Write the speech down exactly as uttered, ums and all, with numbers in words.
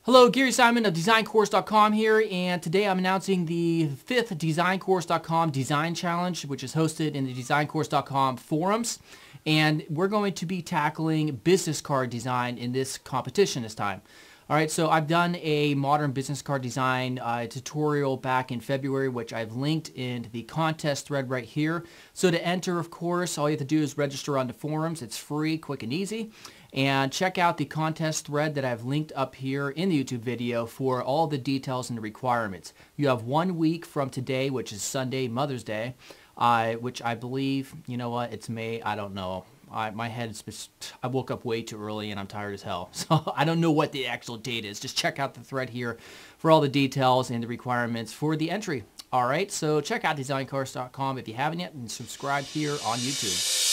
Hello, Gary Simon of Design Course dot com here, and today I'm announcing the fifth Design Course dot com Design Challenge, which is hosted in the Design Course dot com forums, and we're going to be tackling business card design in this competition this time. Alright, so I've done a modern business card design uh, tutorial back in February, which I've linked in the contest thread right here. So to enter, of course, all you have to do is register on the forums. It's free, quick and easy. And check out the contest thread that I've linked up here in the YouTube video for all the details and the requirements. You have one week from today, which is Sunday, Mother's Day, uh, which I believe, you know what, it's May, I don't know. I, my head's, I woke up way too early and I'm tired as hell. So I don't know what the actual date is. Just check out the thread here for all the details and the requirements for the entry. All right, so check out Design Course dot com if you haven't yet, and subscribe here on YouTube.